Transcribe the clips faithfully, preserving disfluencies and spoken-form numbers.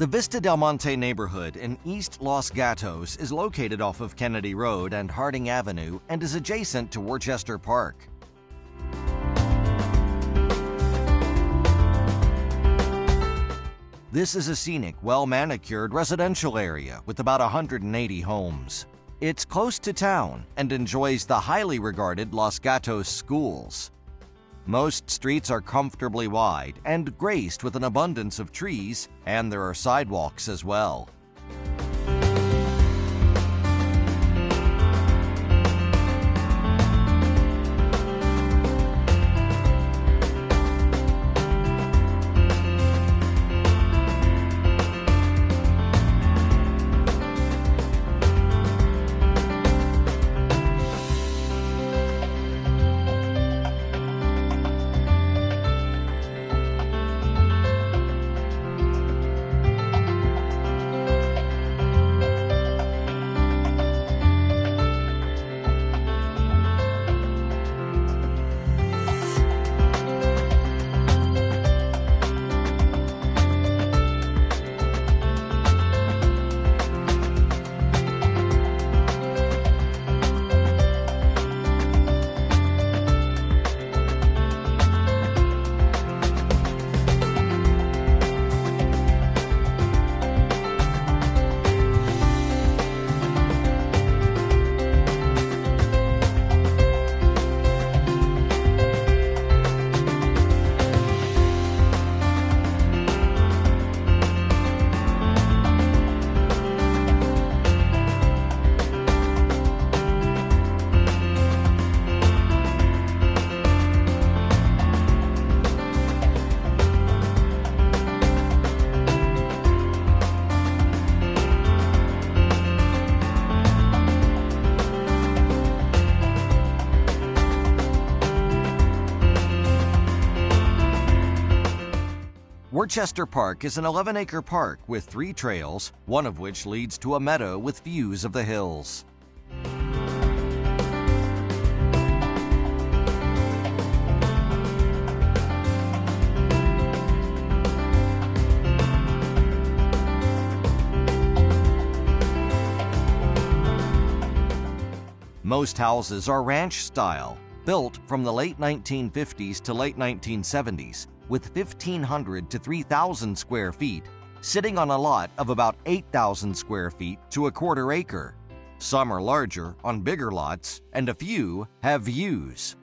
The Vista del Monte neighborhood in East Los Gatos is located off of Kennedy Road and Harding Avenue and is adjacent to Worcester Park. This is a scenic, well-manicured residential area with about one hundred eighty homes. It's close to town and enjoys the highly regarded Los Gatos schools. Most streets are comfortably wide and graced with an abundance of trees, and there are sidewalks as well. Worcester Park is an eleven acre park with three trails, one of which leads to a meadow with views of the hills. Most houses are ranch style, built from the late nineteen fifties to late nineteen seventies, with fifteen hundred to three thousand square feet, sitting on a lot of about eight thousand square feet to a quarter acre. Some are larger on bigger lots, and a few have views.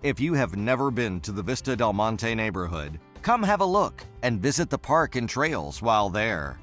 If you have never been to the Vista del Monte neighborhood, come have a look and visit the park and trails while there.